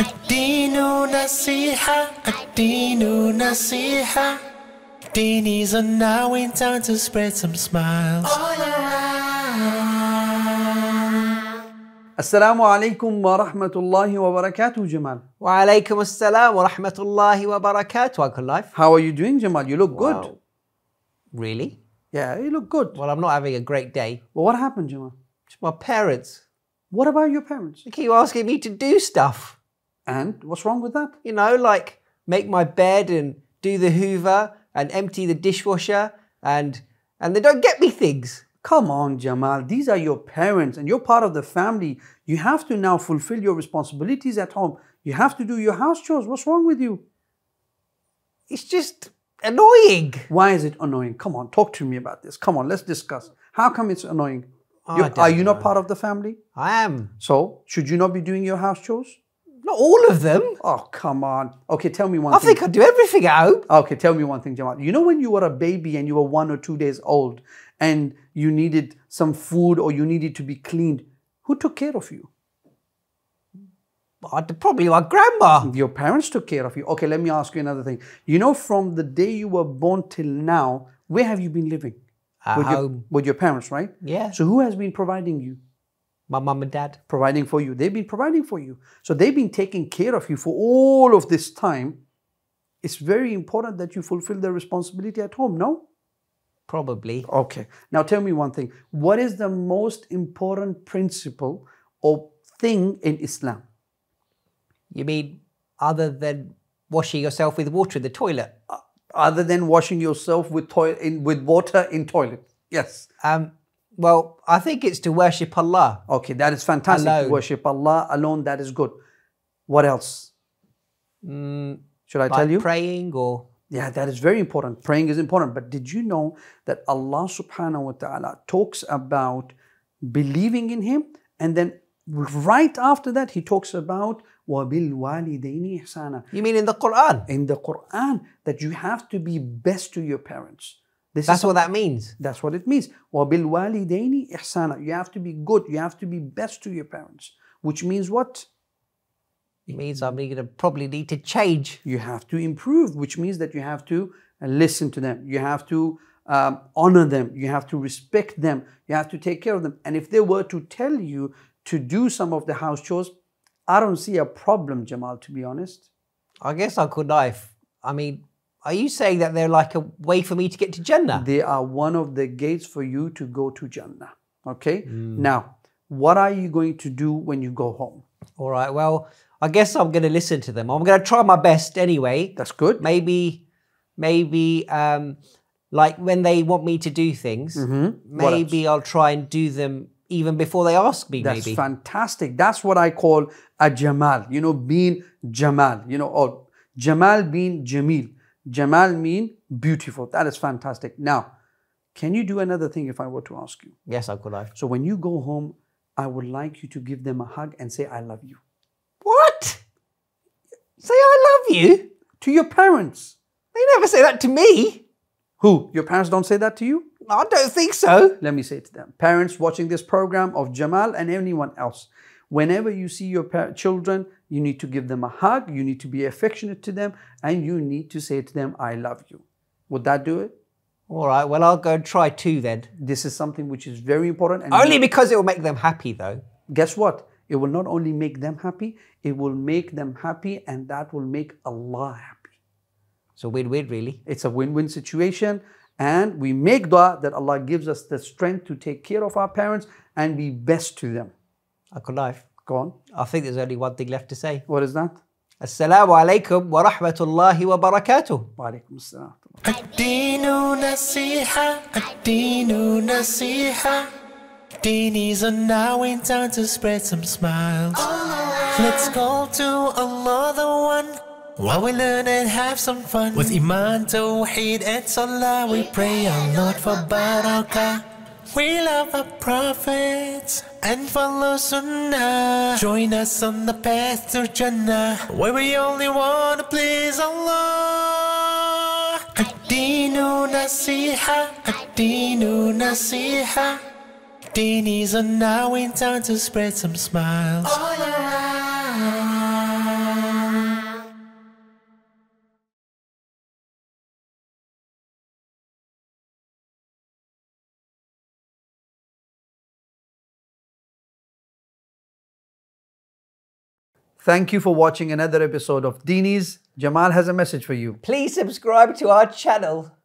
Ad-Dinu Nasiha, Ad-Dinu Nasiha. Deenies are now in town to spread some smiles all around. Assalamu alaikum wa rahmatullahi wa barakatuh, Jamal. Wa alaikum assalam wa rahmatullahi wa barakatuh, Uncle Life. How are you doing, Jamal? You look good. Really? Yeah, you look good. Well, I'm not having a great day. Well, what happened, Jamal? My parents. What about your parents? They keep asking me to do stuff. And what's wrong with that? You know, like make my bed and do the hoover and empty the dishwasher and they don't get me things. Come on, Jamal. These are your parents and you're part of the family. You have to now fulfill your responsibilities at home. You have to do your house chores. What's wrong with you? It's just annoying. Why is it annoying? Come on, talk to me about this. Come on, let's discuss. How come it's annoying? Are you not part of the family? I am. So, should you not be doing your house chores? Not all of them. Oh, come on. Okay, tell me one thing. I think I do everything at home. Okay, tell me one thing, Jamal. You know when you were a baby and you were 1 or 2 days old and you needed some food or you needed to be cleaned, who took care of you? Probably my grandma. Your parents took care of you. Okay, let me ask you another thing. You know, from the day you were born till now, where have you been living? With your parents, right? Yeah. So who has been providing you? My mum and dad. Providing for you. They've been providing for you. So they've been taking care of you for all of this time. It's very important that you fulfill their responsibility at home, no? Probably. Okay. Now tell me one thing. What is the most important principle or thing in Islam? You mean other than washing yourself with water in the toilet? Other than washing yourself with water in toilet. Yes. Well, I think it's to worship Allah. Okay, that is fantastic. Alone. To worship Allah alone, that is good. What else? Should I tell you? Praying or... Yeah, that is very important. Praying is important. But did you know that Allah subhanahu wa ta'ala talks about believing in Him? And then right after that, He talks about wa bil walidayni ihsana. You mean in the Quran? In the Quran, that you have to be best to your parents. That's what that means. That's what it means. Wa bil walidayni ihsana. You have to be good. You have to be best to your parents. Which means what? It means I'm going to probably need to change. You have to improve, which means that you have to listen to them. You have to honor them. You have to respect them. You have to take care of them. And if they were to tell you to do some of the house chores, I don't see a problem, Jamal, to be honest. I guess I could. I mean... Are you saying that they're like a way for me to get to Jannah? They are one of the gates for you to go to Jannah. Okay? Now, what are you going to do when you go home? All right, well, I guess I'm going to listen to them. I'm going to try my best anyway. That's good. Maybe like when they want me to do things, maybe I'll try and do them even before they ask me. That's maybe. That's fantastic. That's what I call a Jamal. You know, being Jamal. You know, or Jamal being Jamil. Jamal mean beautiful. That is fantastic. Now, can you do another thing if I were to ask you? Yes, I could. So when you go home, I would like you to give them a hug and say, I love you. What? Say, I love you? To your parents. They never say that to me. Who? Your parents don't say that to you? I don't think so. Let me say it to them. Parents watching this program of Jamal and anyone else. Whenever you see your children, you need to give them a hug, you need to be affectionate to them, and you need to say to them, I love you. Would that do it? All right, well, I'll go and try too then. This is something which is very important. And only because it will make them happy though. Guess what? It will not only make them happy, it will make them happy and that will make Allah happy. It's a win-win really. It's a win-win situation. And we make dua that Allah gives us the strength to take care of our parents and be best to them. Uncle Life. Go on. I think there's only one thing left to say. What is that? Assalamu alaikum wa rahmatullahi wa barakatuh. Wa alaikum assalam. Ad-Dinu Nasiha, Ad-Dinu Nasiha. Deenies are now in town to spread some smiles. Let's call to Allah the One while we learn and have some fun. With Iman, Tawheed and Salah, we pray our Lord for Barakah. We love our prophets and follow Sunnah. Join us on the path to Jannah, where we only want to please Allah. Ad-Dinu Nasiha, Ad-Dinu Nasiha. Deenies are now in town to spread some smiles all around. Thank you for watching another episode of Deenies. Jamal has a message for you. Please subscribe to our channel.